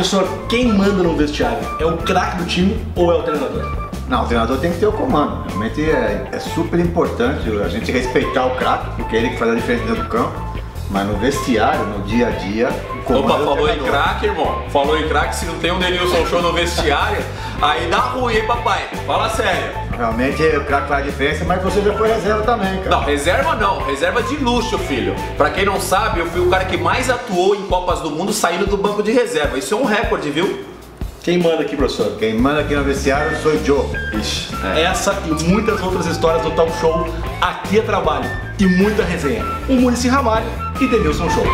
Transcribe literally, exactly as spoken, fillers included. Professor, quem manda no vestiário? É o craque do time ou é o treinador? Não, o treinador tem que ter o comando. Realmente é, é super importante a gente respeitar o craque, porque é ele que faz a diferença dentro do campo. Mas no vestiário, no dia a dia, o comando. Opa, falou em craque, irmão. Falou em craque, se não tem um Denilson Show no vestiário, aí dá ruim, hein, papai? Fala sério. Realmente o craque faz a diferença, mas você já foi reserva também, cara. Não, reserva não. Reserva de luxo, filho. Pra quem não sabe, eu fui o cara que mais atuou em Copas do Mundo saindo do banco de reserva. Isso é um recorde, viu? Quem manda aqui, professor? Quem manda aqui no vestiário sou o Joe. Ixi, é. Essa e muitas outras histórias do Top Show. Aqui é trabalho e muita resenha. O Muricy Ramalho e Denilson Show.